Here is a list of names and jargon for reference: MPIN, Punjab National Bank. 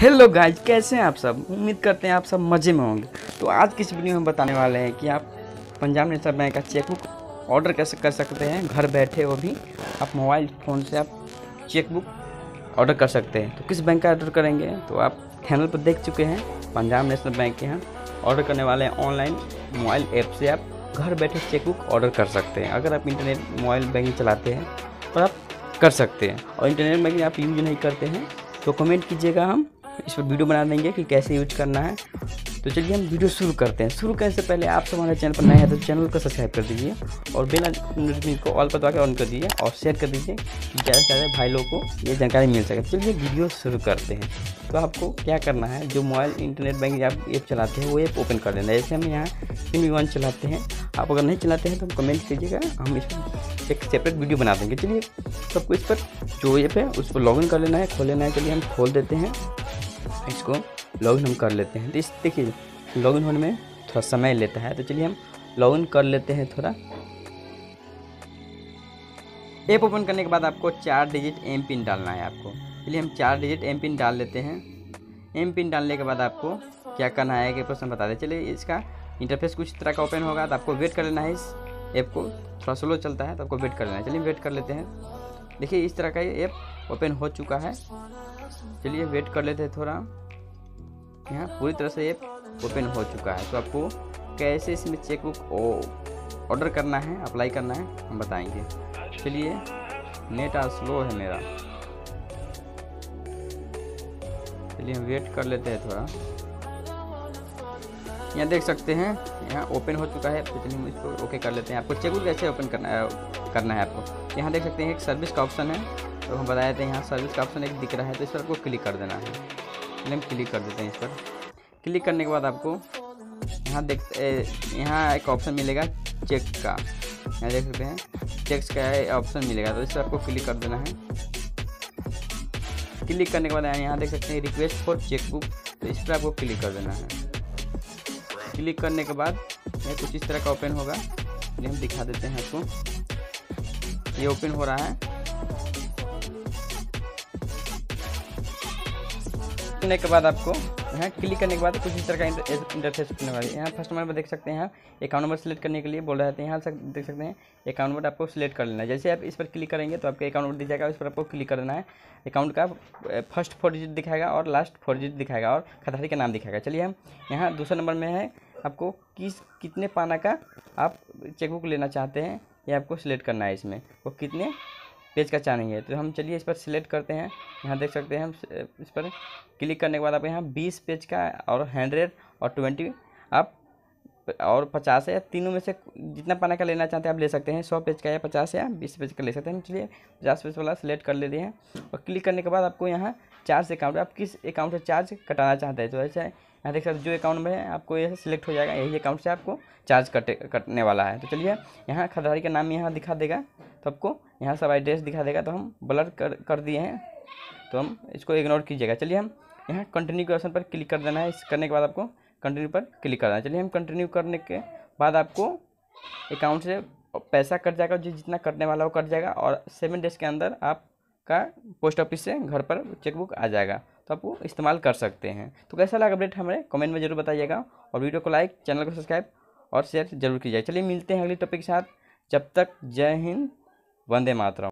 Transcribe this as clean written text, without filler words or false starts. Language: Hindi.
हेलो गाइज, कैसे हैं आप सब। उम्मीद करते हैं आप सब मज़े में होंगे। तो आज किस वीडियो में बताने वाले हैं कि आप पंजाब नेशनल बैंक का चेकबुक ऑर्डर कैसे कर सकते हैं। घर बैठे वो भी आप मोबाइल फ़ोन से आप चेकबुक ऑर्डर कर सकते हैं। तो किस बैंक का ऑर्डर करेंगे, तो आप चैनल पर देख चुके हैं, पंजाब नेशनल बैंक के यहाँ ऑर्डर करने वाले हैं। ऑनलाइन मोबाइल ऐप से आप घर बैठे चेकबुक ऑर्डर कर सकते हैं। अगर आप इंटरनेट मोबाइल बैंकिंग चलाते हैं तो आप कर सकते हैं, और इंटरनेट बैंकिंग आप यूज नहीं करते हैं तो कमेंट कीजिएगा, हम इस पर वीडियो बना देंगे कि कैसे यूज करना है। तो चलिए हम वीडियो शुरू करते हैं। शुरू करने से पहले आप सब हमारे चैनल पर नए हैं तो चैनल को सब्सक्राइब कर दीजिए और बेल आइकन को ऑल पर दबा के ऑन कर दीजिए और शेयर कर दीजिए कि ज़्यादा से ज़्यादा भाई लोगों को ये जानकारी मिल सके। चलिए वीडियो शुरू करते हैं। तो आपको क्या करना है, जो मोबाइल इंटरनेट बैंक आप ऐप चलाते हैं वो ऐप ओपन कर देना। जैसे हम यहाँ PIN1 चलाते हैं, आप अगर नहीं चलाते हैं तो कमेंट कीजिएगा, हम इस पर एक सेपरेट वीडियो बना देंगे। चलिए सबको इस पर जो ऐप है उस पर लॉगिन कर लेना है, खोल लेना है। चलिए हम खोल देते हैं, इसको लॉगिन हम कर लेते हैं। तो इस देखिए लॉगिन होने में थोड़ा समय लेता है, तो चलिए हम लॉगिन कर लेते हैं। थोड़ा ऐप ओपन करने के बाद आपको 4 डिजिट MPIN डालना है। आपको चलिए हम 4 डिजिट MPIन डाल लेते हैं। MPIN डालने के बाद आपको क्या करना है कि प्रश्न बता दें। चलिए इसका इंटरफेस कुछ तरह का ओपन होगा, तो आपको वेट कर लेना है। इस ऐप को थोड़ा स्लो चलता है तो आपको वेट कर लेना है। चलिए वेट कर लेते हैं। देखिए इस तरह का ये ऐप ओपन हो चुका है। चलिए वेट कर लेते हैं थोड़ा। यहाँ पूरी तरह से ऐप ओपन हो चुका है। तो आपको कैसे इसमें चेकबुक ऑर्डर करना है, अप्लाई करना है, हम बताएंगे। चलिए नेट आज स्लो है मेरा, चलिए हम वेट कर लेते हैं थोड़ा। यहाँ देख सकते हैं यहाँ ओपन हो चुका है, तो चलिए हम इसको ओके कर लेते हैं। आपको चेकबुक कैसे ओपन करना है आपको यहाँ देख सकते हैं एक सर्विस का ऑप्शन है, तो हम बताए थे यहाँ सर्विस का ऑप्शन एक दिख रहा है, तो इस पर आपको क्लिक कर देना है। चलिए हम क्लिक कर देते हैं। इस पर क्लिक करने के बाद आपको यहाँ यहाँ एक ऑप्शन मिलेगा चेक का, यहाँ देख सकते हैं चेक्स का ऑप्शन मिलेगा, तो इस पर आपको क्लिक कर देना है। क्लिक करने के बाद यहाँ देख सकते हैं रिक्वेस्ट फॉर चेकबुक, तो इस पर आपको क्लिक कर देना है। क्लिक करने के बाद यह कुछ इस तरह का ओपन होगा, ये हम दिखा देते हैं आपको। ये ओपन हो रहा है। करने के बाद आपको यहाँ क्लिक करने के बाद कुछ इस तरह का इंटरफेस होने वाली है। यहाँ फर्स्ट नंबर पर देख सकते हैं यहाँ अकाउंट नंबर सेलेक्ट करने के लिए बोल रहा है, तो यहाँ देख सकते हैं अकाउंट नंबर आपको सेलेक्ट कर लेना है। जैसे आप इस पर क्लिक करेंगे तो आपके अकाउंट नंबर दिख जाएगा, उस पर आपको क्लिक करना है। अकाउंट का फर्स्ट 4 डिजिट दिखाएगा और लास्ट 4 डिजिट दिखाएगा और खाताधारी का नाम दिखाएगा। चलिए हम यहाँ दूसरे नंबर में है, आपको कितने पाना का आप चेकबुक लेना चाहते हैं ये आपको सिलेक्ट करना है। इसमें वो कितने पेज का चाहिए, तो हम चलिए इस पर सिलेक्ट करते हैं। यहाँ देख सकते हैं हम इस पर क्लिक करने के बाद आप यहाँ 20 पेज का और 100 और 20 आप और 50 या तीनों में से जितना पाना का लेना चाहते हैं आप ले सकते हैं। 100 पेज का या 50 या 20 पेज का ले सकते हैं। चलिए 50 पेज वाला सिलेक्ट कर लेते हैं। और क्लिक करने के बाद आपको यहाँ चार्ज अकाउंट, आप किस अकाउंट से चार्ज कटाना चाहते हैं, तो ऐसे यहाँ देख सकते जो अकाउंट में है आपको ये सिलेक्ट हो जाएगा, यही अकाउंट से आपको चार्ज कटने वाला है। तो चलिए यहाँ खाताधारी का नाम यहाँ दिखा देगा, तो आपको यहाँ सब एड्रेस दिखा देगा, तो हम ब्लर कर दिए हैं, तो हम इसको इग्नोर कीजिएगा। चलिए हम यहाँ कंटिन्यू के ऑप्शन पर क्लिक कर देना है। इस करने के बाद आपको कंटिन्यू पर क्लिक करना है। चलिए हम कंटिन्यू करने के बाद आपको अकाउंट से पैसा कट जाएगा, जो जितना कटने वाला वो कट जाएगा, और 7 डेज के अंदर आपका पोस्ट ऑफिस से घर पर चेकबुक आ जाएगा, तो आप वो इस्तेमाल कर सकते हैं। तो कैसा लगा अपडेट हमारे कमेंट में जरूर बताइएगा, और वीडियो को लाइक, चैनल को सब्सक्राइब और शेयर जरूर कीजिएगा। चलिए मिलते हैं अगले टॉपिक के साथ। जब तक जय हिंद, वंदे मातरम।